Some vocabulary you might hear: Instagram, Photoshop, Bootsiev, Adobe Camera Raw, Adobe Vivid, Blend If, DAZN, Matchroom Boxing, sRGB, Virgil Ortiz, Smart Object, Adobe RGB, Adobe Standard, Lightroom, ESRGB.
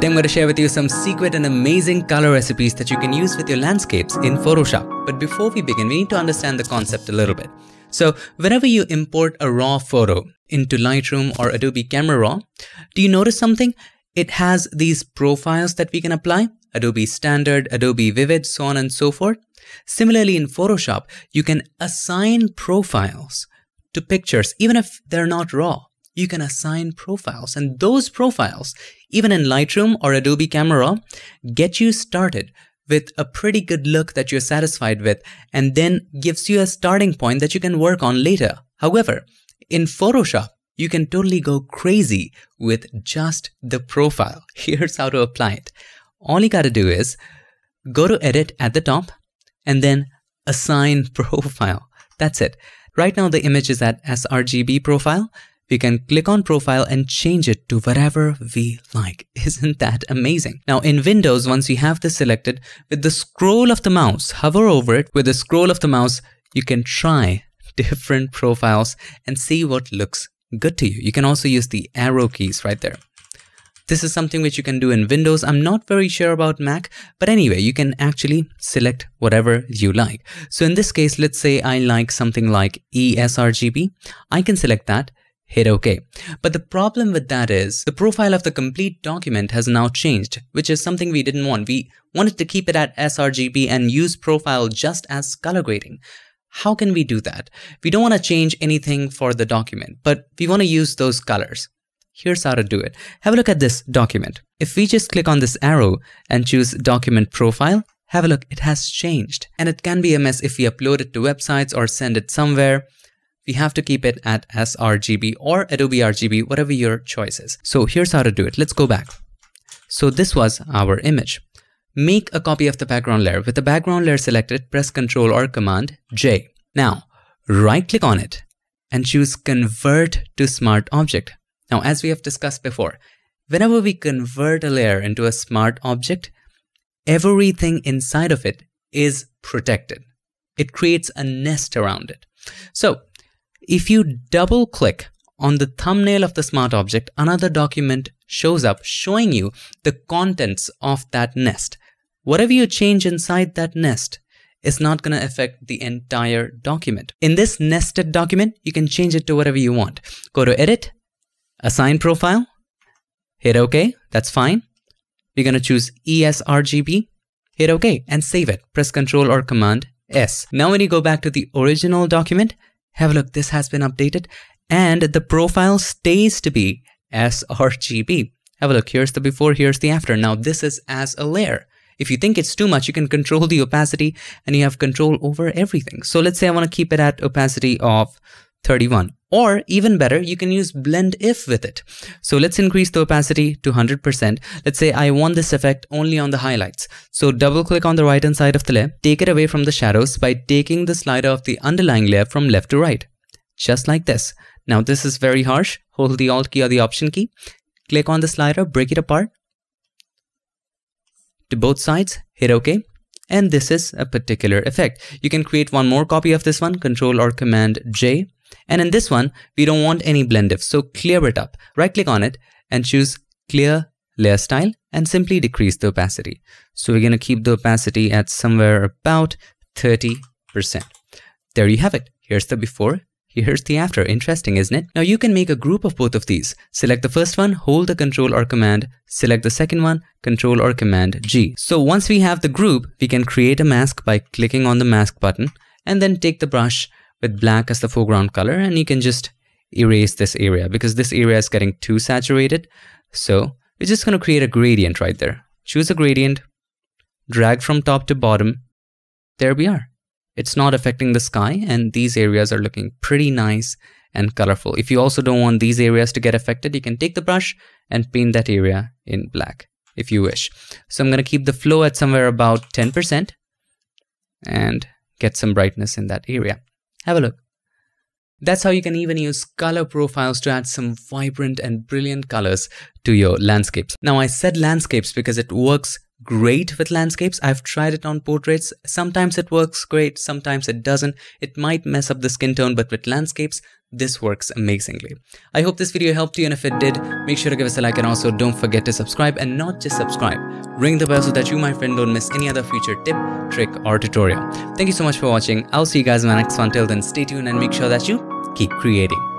Today I'm going to share with you some secret and amazing color recipes that you can use with your landscapes in Photoshop. But before we begin, we need to understand the concept a little bit. So whenever you import a raw photo into Lightroom or Adobe Camera Raw, do you notice something? It has these profiles that we can apply, Adobe Standard, Adobe Vivid, so on and so forth. Similarly, in Photoshop, you can assign profiles to pictures, even if they're not raw. You can assign profiles, and those profiles, even in Lightroom or Adobe Camera Raw, get you started with a pretty good look that you're satisfied with, and then gives you a starting point that you can work on later. However, in Photoshop, you can totally go crazy with just the profile. Here's how to apply it. All you gotta do is go to edit at the top and then assign profile. That's it. Right now the image is at sRGB profile. We can click on profile and change it to whatever we like. Isn't that amazing? Now in Windows, once you have this selected, with the scroll of the mouse, hover over it, with the scroll of the mouse, you can try different profiles and see what looks good to you. You can also use the arrow keys right there. This is something which you can do in Windows. I'm not very sure about Mac, but anyway, you can actually select whatever you like. So in this case, let's say I like something like ESRGB. I can select that, hit OK. But the problem with that is the profile of the complete document has now changed, which is something we didn't want. We wanted to keep it at sRGB and use profile just as color grading. How can we do that? We don't want to change anything for the document, but we want to use those colors. Here's how to do it. Have a look at this document. If we just click on this arrow and choose document profile, have a look, it has changed. And it can be a mess if we upload it to websites or send it somewhere. We have to keep it at sRGB or Adobe RGB, whatever your choice is. So here's how to do it. Let's go back. So this was our image. Make a copy of the background layer. With the background layer selected, press Ctrl or Command J. Now, right click on it and choose Convert to Smart Object. Now, as we have discussed before, whenever we convert a layer into a smart object, everything inside of it is protected. It creates a nest around it. So if you double click on the thumbnail of the smart object, another document shows up showing you the contents of that nest. Whatever you change inside that nest is not going to affect the entire document. In this nested document, you can change it to whatever you want. Go to Edit, Assign Profile, hit OK, that's fine. We're going to choose ESRGB, hit OK and save it. Press Ctrl or Command S. Now when you go back to the original document, have a look, this has been updated and the profile stays to be sRGB. Have a look, here's the before, here's the after. Now this is as a layer. If you think it's too much, you can control the opacity and you have control over everything. So let's say I want to keep it at opacity of 31. Or even better, you can use blend if with it. So let's increase the opacity to 100%. Let's say I want this effect only on the highlights. So double click on the right hand side of the layer. Take it away from the shadows by taking the slider of the underlying layer from left to right. Just like this. Now this is very harsh. Hold the Alt key or the Option key. Click on the slider, break it apart to both sides, hit OK. And this is a particular effect. You can create one more copy of this one, Ctrl or Command J. And in this one, we don't want any blend if, so clear it up. Right click on it and choose Clear Layer Style and simply decrease the opacity. So we're going to keep the opacity at somewhere about 30%. There you have it. Here's the before, here's the after. Interesting, isn't it? Now you can make a group of both of these. Select the first one, hold the Ctrl or Command, select the second one, Ctrl or Command G. So once we have the group, we can create a mask by clicking on the mask button and then take the brush with black as the foreground color and you can just erase this area because this area is getting too saturated. So we're just going to create a gradient right there. Choose a gradient, drag from top to bottom. There we are. It's not affecting the sky and these areas are looking pretty nice and colorful. If you also don't want these areas to get affected, you can take the brush and paint that area in black if you wish. So I'm going to keep the flow at somewhere about 10% and get some brightness in that area. Have a look. That's how you can even use color profiles to add some vibrant and brilliant colors to your landscapes. Now I said landscapes because it works great with landscapes. I've tried it on portraits. Sometimes it works great, sometimes it doesn't. It might mess up the skin tone, but with landscapes, this works amazingly. I hope this video helped you, and if it did, make sure to give us a like, and also don't forget to subscribe, and not just subscribe, ring the bell so that you, my friend, don't miss any other future tip, trick or tutorial. Thank you so much for watching. I'll see you guys in my next one. Till then, stay tuned and make sure that you keep creating.